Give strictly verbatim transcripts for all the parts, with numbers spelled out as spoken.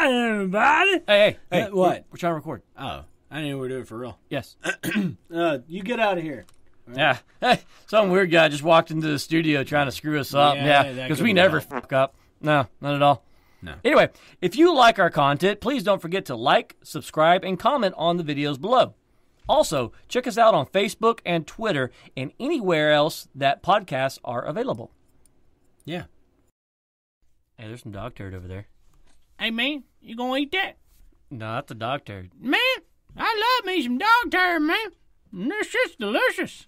Hi, everybody. Hey, hey. hey what? We're, we're trying to record. Oh. I didn't know we were doing it for real. Yes. uh, you get out of here. Right. Yeah. Hey, some weird guy just walked into the studio trying to screw us up. Yeah, because yeah, we never help. fuck up. No, not at all. No. Anyway, if you like our content, please don't forget to like, subscribe, and comment on the videos below. Also, check us out on Facebook and Twitter and anywhere else that podcasts are available. Yeah. Hey, there's some dog turd over there. Hey, man, you gonna eat that? No, that's a dog turd. Man, I love me some dog turd, man. This shit's delicious.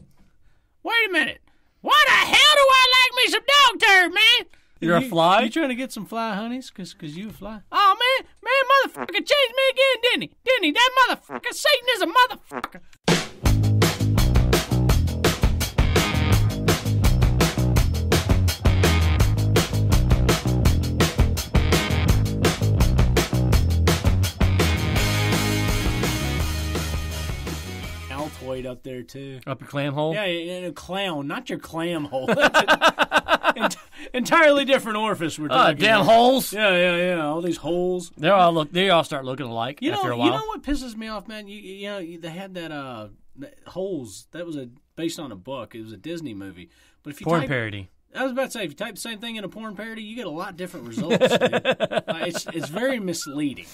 Wait a minute. Why the hell do I like me some dog turd, man? You're you, a fly? You trying to get some fly honeys? Because cause you a fly? Oh, man. Man, motherfucker chased me again, didn't he? Didn't he? That motherfucker. Satan is a motherfucker. Up there too, up your clam hole. Yeah, in a clown, not your clam hole. That's an ent entirely different orifice. We're talking. Uh, damn about. Holes. Yeah, yeah, yeah. All these holes. They all look. They all start looking alike you know, after a while. You know what pisses me off, man? You, you know they had that uh that Holes. That was a based on a book. It was a Disney movie. But if you porn type, parody. I was about to say, if you type the same thing in a porn parody, you get a lot different results. Dude. uh, it's it's very misleading.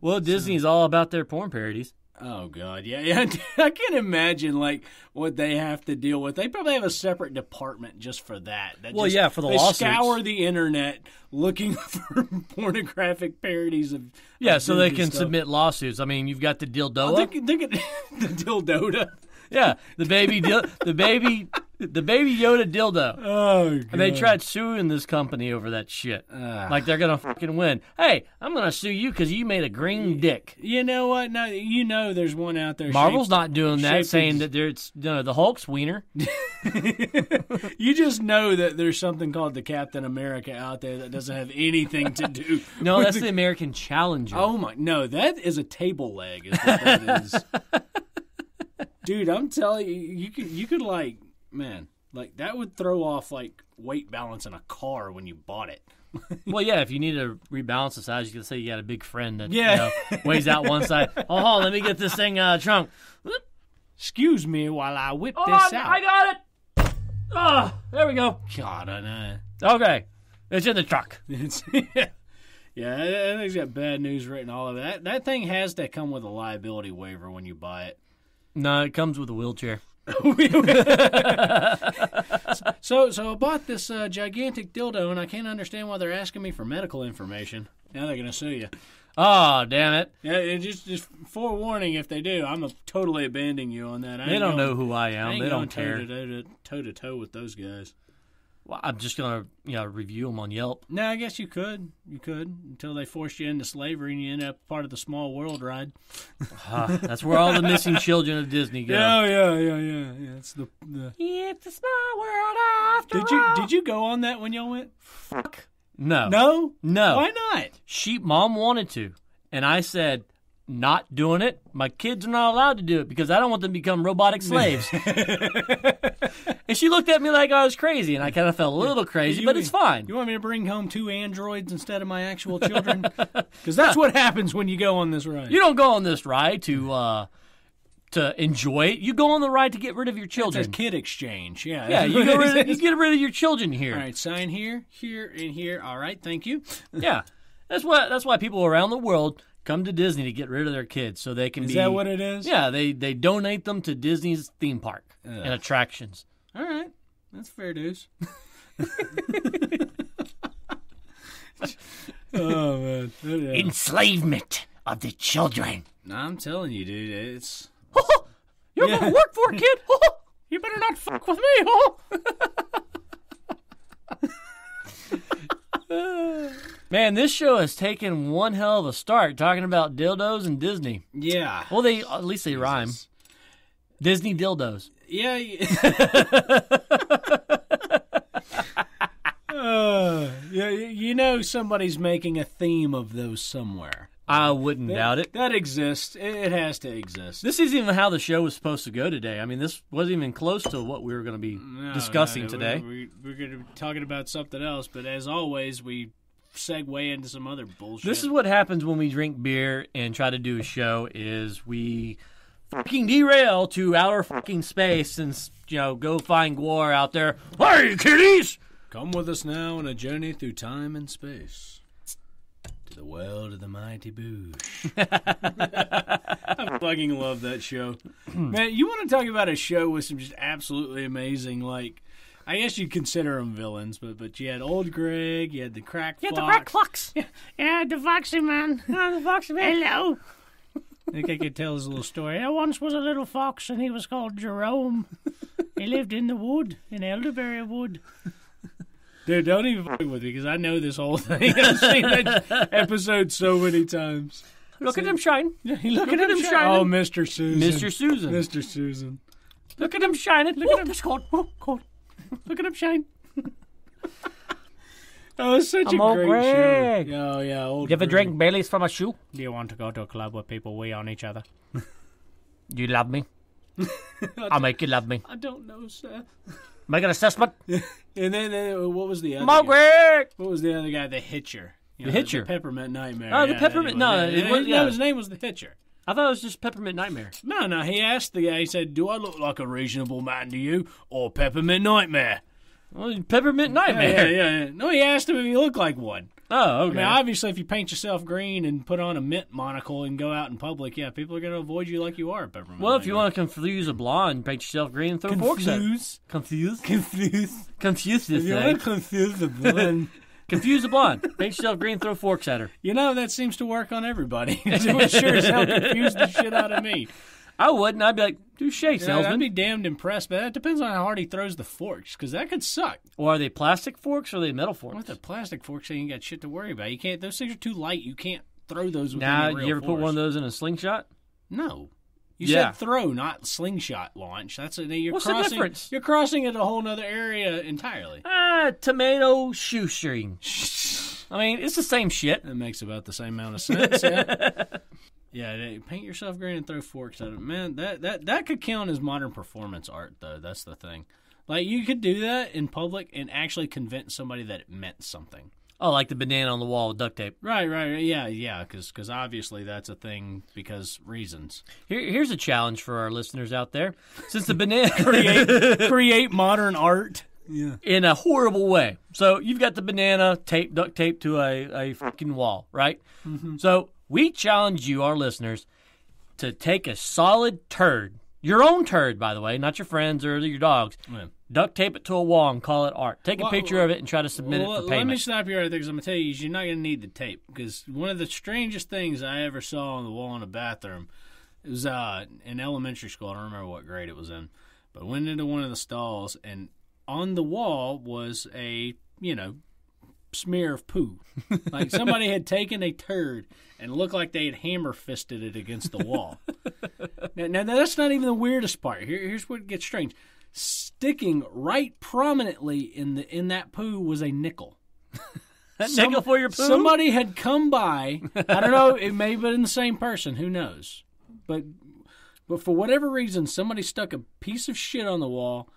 Well, Disney's so. all about their porn parodies. Oh, God, yeah, yeah. I can imagine, like, what they have to deal with. They probably have a separate department just for that. that well, just, yeah, for the they lawsuits. They scour the Internet looking for pornographic parodies of Yeah, of so they can stuff. submit lawsuits. I mean, you've got the dildoa. Oh, they, they, the dildoda. Yeah, the baby, dil, the baby, the baby Yoda dildo. Oh, God. And they tried suing this company over that shit. Uh, like they're gonna fucking win. Hey, I'm gonna sue you because you made a green dick. You know what? No, you know there's one out there. Marvel's shaped, not doing that, saying that there's you know, the Hulk's wiener. You just know that there's something called the Captain America out there that doesn't have anything to do. No, that's the, the American Challenger. Oh my! No, that is a table leg. Is what that is. Dude, I'm telling you, you could, you could like, man, like that would throw off like weight balance in a car when you bought it. Well, yeah, if you need to rebalance the size, you can say you got a big friend that yeah. you know, weighs out one side. Oh, let me get this thing uh, trunk. Excuse me while I whip oh, this out. I got it. Oh, there we go. God, I know. Okay, it's in the truck. It's, yeah. Yeah, that thing's got bad news written all over that. That thing has to come with a liability waiver when you buy it. No, it comes with a wheelchair. so, so I bought this uh, gigantic dildo, and I can't understand why they're asking me for medical information. Now they're going to sue you. Oh, damn it. Yeah, just, just forewarning if they do. I'm a, totally abandoning you on that. I they don't going, know who I am. I ain't they don't care. Toe-to-toe with those guys. Well, I'm just going to you know, review them on Yelp. No, I guess you could. You could until they force you into slavery and you end up part of the small world ride. uh, that's where all the missing children of Disney go. Yeah, yeah, yeah, yeah. yeah it's, the, the... it's the small world after did all. You, did you go on that when y'all went? Fuck. No. No? No. Why not? She, Mom wanted to, and I said... Not doing it. My kids are not allowed to do it because I don't want them to become robotic slaves. And she looked at me like I was crazy, and I kind of felt a little crazy, you, but it's fine. You want me to bring home two androids instead of my actual children? Because that's what happens when you go on this ride. You don't go on this ride to uh, to enjoy it. You go on the ride to get rid of your children. It's a kid exchange. Yeah, yeah. You, go rid of, you get rid of your children here. All right, sign here, here, and here. All right, thank you. Yeah, that's why. That's why people around the world. Come to Disney to get rid of their kids so they can is be... Is that what it is? Yeah, they, they donate them to Disney's theme park Ugh. and attractions. All right. That's fair dues. Oh, man. Oh, yeah. Enslavement of the children. No, I'm telling you, dude, it's... it's... You're yeah. going to work for it, kid. You better not fuck with me, huh? Man, this show has taken one hell of a start talking about dildos and Disney. Yeah. Well, they at least they rhyme. Jesus. Disney dildos. Yeah. uh, yeah. You know somebody's making a theme of those somewhere. I wouldn't that, doubt it. That exists. It has to exist. This isn't even how the show was supposed to go today. I mean, this wasn't even close to what we were going to be no, discussing no, today. We, we, we're going to be talking about something else, but as always, we segue into some other bullshit. This is what happens when we drink beer and try to do a show is we fucking derail to outer fucking space and, you know, go find Gwar out there. Hey, kiddies! Come with us now on a journey through time and space. To the world of the mighty Boosh. I fucking love that show. Man, you want to talk about a show with some just absolutely amazing, like, I guess you'd consider them villains, but but you had Old Greg, you had the Crack Fox. Yeah, the Crack Fox. Yeah, yeah, the Foxy Man. Oh, the Foxy Man. Hello. I think I could tell his little story. There once was a little fox, and he was called Jerome. He lived in the wood, in elderberry wood. Dude, don't even fuck with me, because I know this whole thing. I've seen that episode so many times. Look so, at him shine. Yeah, look, look at, at him shine. Shining. Oh, Mister Susan. Mister Susan. Mister Susan. Look at him shining. Look Ooh, at him. That's cold. Ooh, cold. Look at him shine. Oh, it's such I'm a old great Greg. Show. Oh, yeah, old you ever Greg. Drink Baileys from a shoe? Do you want to go to a club where people wee on each other? Do you love me? I'll make you love me. I don't know, sir. Make an assessment. And then, uh, what was the other Mo guy? Greg! What was the other guy? The Hitcher. You know, the Hitcher. The, the Peppermint Nightmare. Oh, the yeah, Peppermint. No, yeah, it was, yeah. no, his name was the Hitcher. I thought it was just Peppermint Nightmare. No, no, he asked the guy, he said, do I look like a reasonable man to you or Peppermint Nightmare? Well, Peppermint Nightmare. Yeah, yeah, yeah. No, he asked him if he looked like one. Oh, okay. I mean, obviously, if you paint yourself green and put on a mint monocle and go out in public, yeah, people are going to avoid you like you are, Peppermint Well, Nightmare. If you want to confuse a blonde, paint yourself green and throw confuse. forks at Confuse? Confuse. Confuse this if you thing. want to confuse a blonde... Confuse a blonde. Paint yourself green, throw forks at her. You know, that seems to work on everybody. It sure as hell confused the shit out of me. I wouldn't. I'd be like, touche, yeah, salesman. I'd be damned impressed, but that depends on how hard he throws the forks, because that could suck. Or are they plastic forks or are they metal forks? What the plastic forks, so you ain't got shit to worry about. You can't. Those things are too light. You can't throw those with now, any real Now, you ever force. Put one of those in a slingshot? No. You yeah. said throw, not slingshot launch. That's a, you're What's crossing, the difference? You're crossing into a whole other area entirely. Ah, tomato shoestring. I mean, it's the same shit. It makes about the same amount of sense, yeah. Yeah, paint yourself green and throw forks at it. Man, that, that, that could count as modern performance art, though. That's the thing. Like, you could do that in public and actually convince somebody that it meant something. Oh, like the banana on the wall with duct tape. Right, right, right. Yeah, yeah, because because obviously that's a thing because reasons. Here, here's a challenge for our listeners out there. Since the banana... create, create modern art yeah. in a horrible way. So you've got the banana tape, duct tape to a, a fucking wall, right? Mm-hmm. So we challenge you, our listeners, to take a solid turd, your own turd, by the way, not your friends or your dog's, yeah. duct tape it to a wall and call it art. Take well, a picture well, of it and try to submit well, it for payment. Let me stop you right there because I'm going to tell you, you're not going to need the tape. Because one of the strangest things I ever saw on the wall in a bathroom was uh, in elementary school. I don't remember what grade it was in. But I went into one of the stalls, and on the wall was a, you know, smear of poo. Like somebody had taken a turd and looked like they had hammer-fisted it against the wall. now, now, that's not even the weirdest part. Here, here's what gets strange. Sticking right prominently in the in that poo was a nickel. That Some, nickel for your poo? Somebody had come by. I don't know. It may have been the same person. Who knows? But but for whatever reason, somebody stuck a piece of shit on the wall,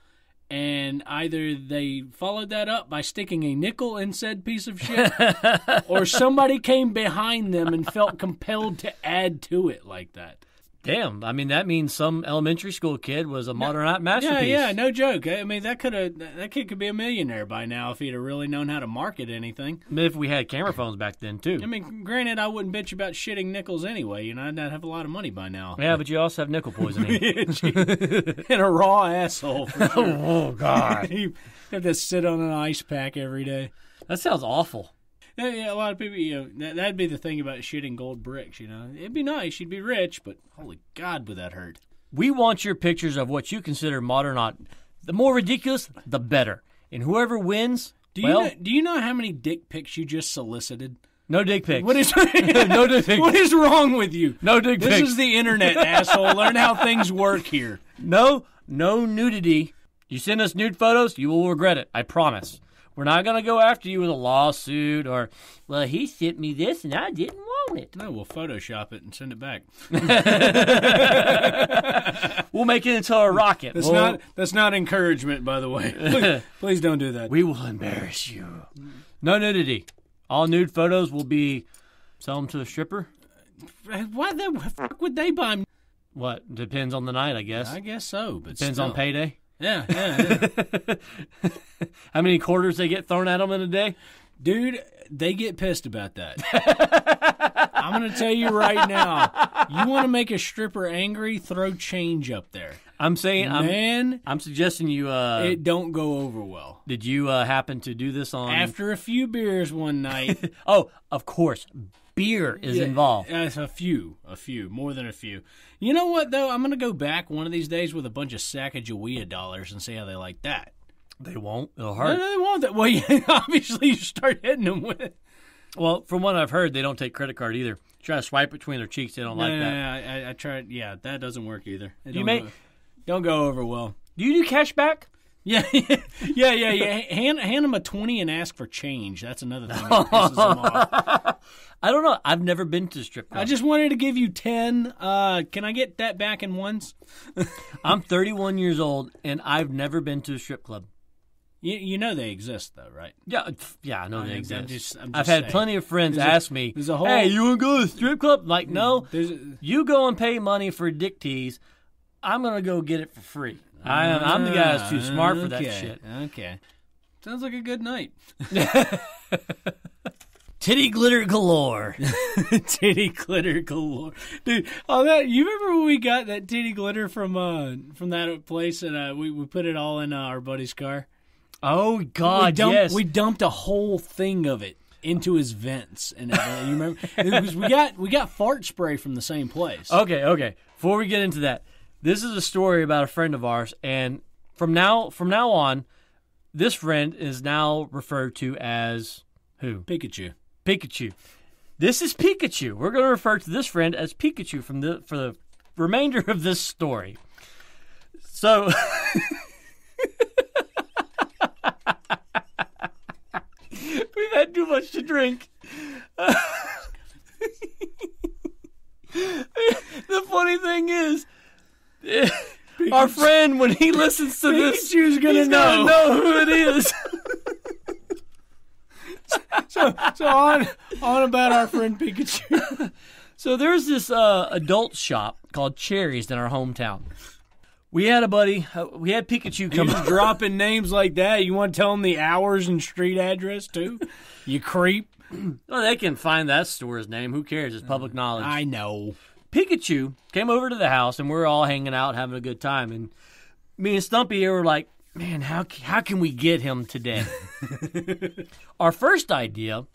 and either they followed that up by sticking a nickel in said piece of shit, or somebody came behind them and felt compelled to add to it like that. Damn, I mean, that means some elementary school kid was a modern no, art masterpiece. Yeah, yeah, no joke. I mean, that could have that kid could be a millionaire by now if he'd have really known how to market anything. But if we had camera phones back then, too. I mean, granted, I wouldn't bitch about shitting nickels anyway. You know, I'd not have a lot of money by now. Yeah, but you also have nickel poisoning. And a raw asshole. For sure. Oh, God. You have to sit on an ice pack every day. That sounds awful. Yeah, a lot of people, you know, that, that'd be the thing about shitting gold bricks, you know. It'd be nice, you'd be rich, but holy God, would that hurt. We want your pictures of what you consider modern art. The more ridiculous, the better. And whoever wins, do well... You know, do you know how many dick pics you just solicited? No dick pics. What is, no dick pics. What is wrong with you? No dick pics. This is the internet, asshole. Learn how things work here. No, no nudity. You send us nude photos, you will regret it. I promise. We're not going to go after you with a lawsuit or, well, he sent me this and I didn't want it. No, we'll Photoshop it and send it back. We'll make it into a rocket. That's, we'll... not, that's not encouragement, by the way. Please, please don't do that. We will embarrass you. No nudity. All nude photos will be sell them to a stripper. Why the fuck would they buy them? What? Depends on the night, I guess. I guess so, but depends still. On payday. Yeah, yeah, yeah. How many quarters they get thrown at them in a day? Dude, they get pissed about that. I'm going to tell you right now. You want to make a stripper angry, throw change up there. I'm saying, man, I'm, I'm suggesting you. Uh, it don't go over well. Did you uh, happen to do this on? After a few beers one night. Oh, of course. Beer is yeah, involved. Uh, a few. A few. More than a few. You know what, though? I'm going to go back one of these days with a bunch of Sacagawea dollars and see how they like that. They won't. It'll hurt. No, they won't. That. Well, yeah, obviously, you start hitting them with it. Well, from what I've heard, they don't take credit card either. Try to swipe between their cheeks. They don't no, like no, that. No, no, I, I tried. Yeah, that doesn't work either. It you don't, may, go, don't go over well. Do you do cashback? Yeah, yeah, yeah, yeah. yeah. hand, hand them a twenty and ask for change. That's another thing that pisses them off. I don't know. I've never been to strip club. I just wanted to give you ten. Uh, can I get that back in ones? I'm thirty-one years old, and I've never been to a strip club. You, you know they exist, though, right? Yeah, yeah, I know I mean, they exist. I'm just, I'm just I've saying. had plenty of friends there's ask a, me, whole, hey, you want to go to the strip club? Like, no, a, you go and pay money for dick tease. I'm going to go get it for free. Uh, I, I'm the guy that's too smart for okay, that shit. Okay. Sounds like a good night. Titty glitter galore. Titty glitter galore. Dude, oh, that, you remember when we got that titty glitter from uh, from that place and uh, we, we put it all in uh, our buddy's car? Oh, God, we dumped, yes. We dumped a whole thing of it into his vents. And uh, you remember? It was, we got we got fart spray from the same place. Okay, okay. Before we get into that, this is a story about a friend of ours. And from now from now on, this friend is now referred to as who? Pikachu. Pikachu. This is Pikachu. We're going to refer to this friend as Pikachu from the for the remainder of this story. So... We've had too much to drink. Uh, the funny thing is, uh, our friend, when he listens to this, he's gonna know. know who it is. so, so on, on about our friend Pikachu. So there's this uh, adult shop called Cherry's in our hometown. We had a buddy. Uh, we had Pikachu come up. Dropping names like that. You want to tell them the hours and street address, too? You creep. Well, they can find that store's name. Who cares? It's public knowledge. I know. Pikachu came over to the house, and we were all hanging out, having a good time. And me and Stumpy were like, man, how, how can we get him today? Our first idea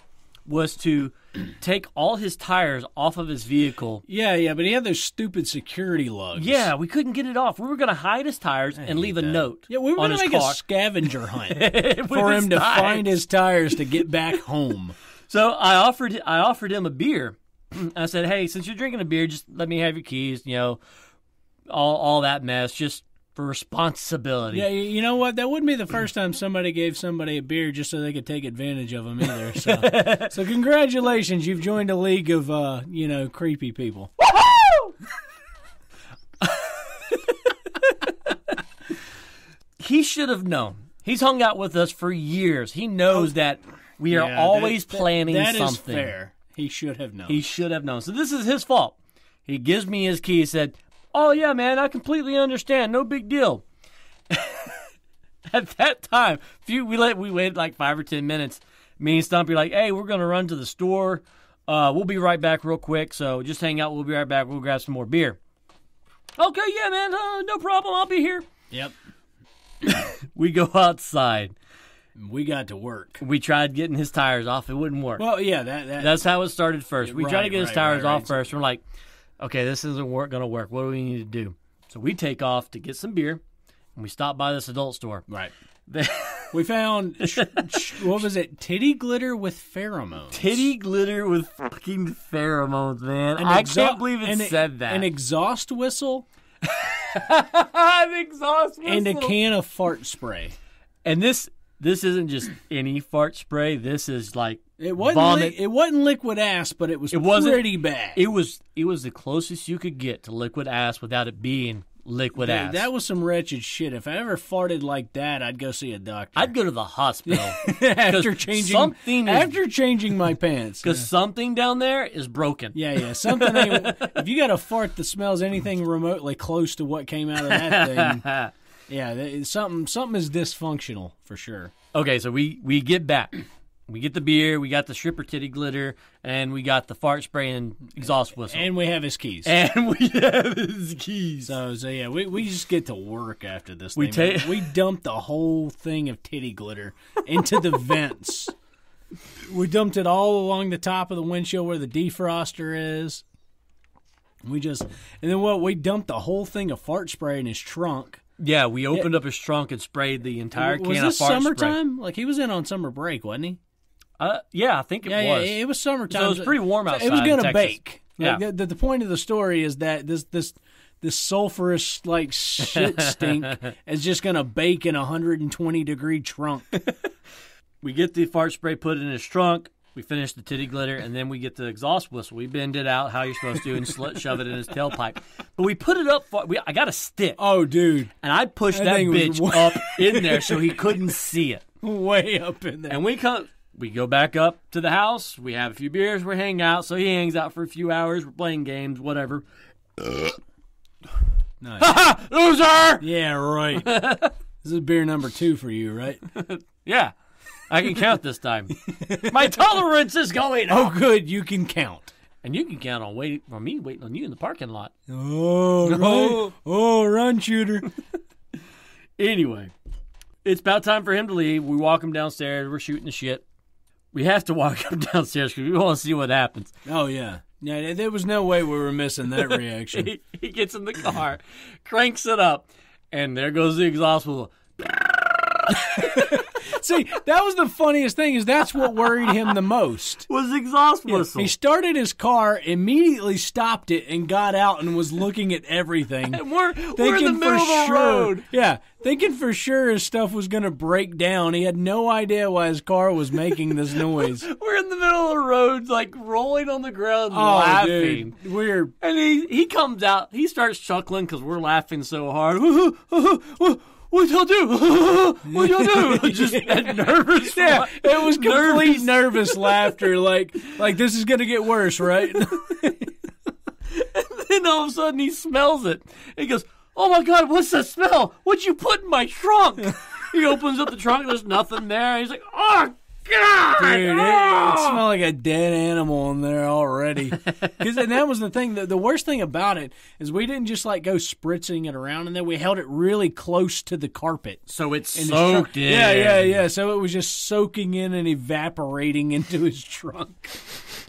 was to take all his tires off of his vehicle. Yeah, yeah, but he had those stupid security lugs. Yeah, we couldn't get it off. We were going to hide his tires I and leave that. a note. Yeah, we were going to make car. a scavenger hunt for him to tires. find his tires to get back home. So I offered I offered him a beer. I said, hey, since you're drinking a beer, just let me have your keys, you know, all all that mess, just for responsibility. Yeah, you know what? That wouldn't be the first time somebody gave somebody a beer just so they could take advantage of them either. So, so congratulations, you've joined a league of uh, you know, creepy people. Woohoo! He should have known. He's hung out with us for years. He knows that we are yeah, always that, planning that, that something. That is fair. He should have known. He should have known. So this is his fault. He gives me his key. He said, oh, yeah, man, I completely understand. No big deal. At that time, few, we let, we waited like five or ten minutes. Me and Stumpy like, hey, we're going to run to the store. Uh, we'll be right back real quick, so just hang out. We'll be right back. We'll grab some more beer. Okay, yeah, man, uh, no problem. I'll be here. Yep. We go outside. We got to work. We tried getting his tires off. It wouldn't work. Well, yeah. that, that That's how it started first. Yeah, we right, tried to get right, his tires right, right, off right. first. We're like, okay, this isn't work, gonna work. What do we need to do? So we take off to get some beer, and we stop by this adult store. Right. We found sh sh what was it? Titty glitter with pheromones. Titty glitter with fucking pheromones, man. An I can't believe it said that. An exhaust whistle. An exhaust whistle. And a can of fart spray. And this this isn't just any fart spray. This is like. It wasn't, it wasn't liquid ass, but it was it pretty bad. It was it was the closest you could get to liquid ass without it being liquid Dude, ass. That was some wretched shit. If I ever farted like that, I'd go see a doctor. I'd go to the hospital. after changing something after is, changing my pants. Because yeah. something down there is broken. Yeah, yeah. Something ain't, if you got a fart that smells anything remotely close to what came out of that thing, yeah, something something is dysfunctional for sure. Okay, so we, we get back. We get the beer, we got the stripper titty glitter, and we got the fart spray and exhaust whistle. And we have his keys. And we have his keys. So, so yeah, we, we just get to work after this we thing. We dumped the whole thing of titty glitter into the vents. We dumped it all along the top of the windshield where the defroster is. We just, and then what, we dumped the whole thing of fart spray in his trunk. Yeah, we opened yeah. up his trunk and sprayed the entire was can of fart summertime? spray. Was this summertime? Like, he was in on summer break, wasn't he? Uh, yeah, I think it yeah, was. Yeah, it was summertime. So it was pretty warm outside. It was going to bake. Yeah. Like, the, the point of the story is that this this this sulfurous like shit stink is just going to bake in a one hundred twenty degree trunk. We get the fart spray put in his trunk. We finish the titty glitter, and then we get the exhaust whistle. We bend it out how you're supposed to and sl shove it in his tailpipe. But we put it up. For, we, I got a stick. Oh, dude. And I pushed that, that bitch was... up in there so he couldn't see it. Way up in there. And we come... We go back up to the house. We have a few beers. We're hanging out. So he hangs out for a few hours. We're playing games, whatever. Nice. Ha ha! Loser! Yeah, right. This is beer number two for you, right? Yeah. I can count this time. My tolerance is going up. Oh, good. You can count. And you can count on wait on me waiting on you in the parking lot. Oh, oh, right. oh run, shooter. Anyway, it's about time for him to leave. We walk him downstairs. We're shooting the shit. We have to walk him downstairs because we want to see what happens. Oh, yeah. Yeah, there was no way we were missing that reaction. he, he gets in the car, cranks it up, and there goes the exhaust whistle. See, that was the funniest thing is that's what worried him the most. Was the exhaust whistle. He started his car, immediately stopped it, and got out and was looking at everything. And we're, we're in the middle of the road. Yeah, thinking for sure his stuff was going to break down. He had no idea why his car was making this noise. We're in the middle of the road, like rolling on the ground oh, laughing. Dude, weird. And he, he comes out. He starts chuckling because we're laughing so hard. What y'all do? What y'all do? Just that nervous. Yeah, it was complete nervous, nervous laughter. Like, like this is gonna get worse, right? And then all of a sudden he smells it. He goes, "Oh my God, what's that smell? What'd you put in my trunk?" He opens up the trunk. There's nothing there. He's like, "Oh God!" Dude, oh! It, it smelled like a dead animal in there already. Cause, and that was the thing. The, the worst thing about it is we didn't just like go spritzing it around, and then we held it really close to the carpet, so it soaked in. Yeah, yeah, yeah. So it was just soaking in and evaporating into his trunk.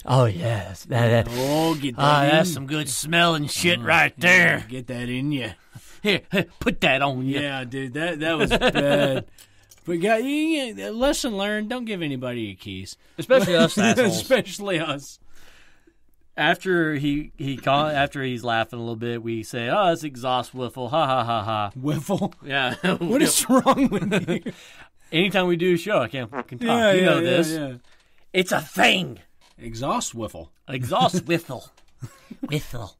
Oh yes, that, that, oh, get that uh, that's some good smelling shit oh, right there. Yeah, get that in you. Here, here, put that on you. Yeah, dude, that that was bad. But got, yeah, lesson learned, don't give anybody your keys. Especially us assholes. Especially us. After he he call, after he's laughing a little bit, we say, "Oh, it's exhaust whiffle, ha ha ha ha." Whiffle? Yeah. What is wrong with you? Anytime we do a show, I can't fucking talk. Yeah, you yeah, know yeah, this. Yeah. It's a thing. Exhaust whiffle. Exhaust whiffle. Whiffle.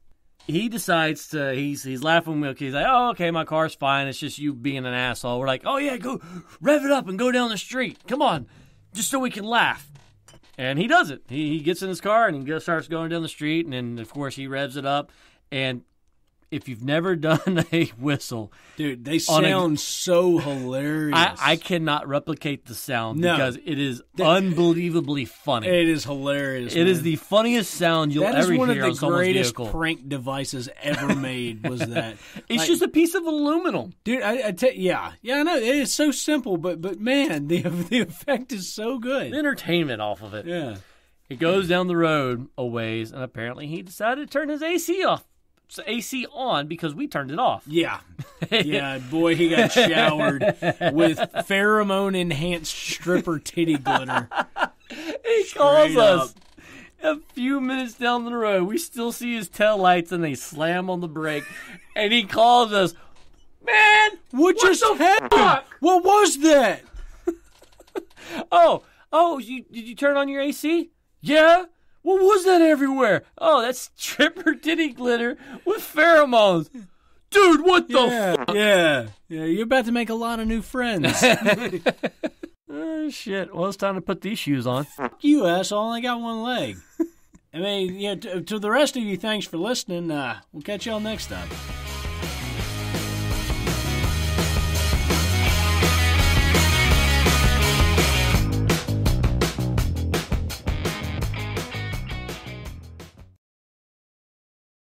He decides to, he's, he's laughing with me. He's like, "Oh, okay, my car's fine. It's just you being an asshole." We're like, "Oh, yeah, go rev it up and go down the street. Come on, just so we can laugh." And he does it. He, he gets in his car and he just starts going down the street. And then, of course, he revs it up. And if you've never done a whistle. Dude, they sound a, so hilarious. I, I cannot replicate the sound no. because it is that, unbelievably funny. It is hilarious. It man. is the funniest sound you'll ever hear on someone's vehicle. That is one of the greatest prank devices ever made was that. It's like, just a piece of aluminum. Dude, I, I tell you, yeah. Yeah, I know. It is so simple, but, but man, the, the effect is so good. The entertainment off of it. Yeah. He goes down the road a ways, and apparently he decided to turn his A C off. So A C on because we turned it off. Yeah. Yeah, boy, he got showered with pheromone-enhanced stripper titty glitter. He Straight calls up. us. A few minutes down the road, we still see his taillights, and they slam on the brake, and he calls us, "Man, what, what just happened? Fuck? What was that?" oh, oh, you, did you turn on your A C? Yeah. "What was that everywhere?" "Oh, that's stripper titty glitter with pheromones." dude, what the yeah, fuck? Yeah, yeah, you're about to make a lot of new friends. Oh, shit. Well, it's time to put these shoes on. Fuck you, asshole. I only got one leg. I mean, you know, to, to the rest of you, thanks for listening. Uh, we'll catch y'all next time.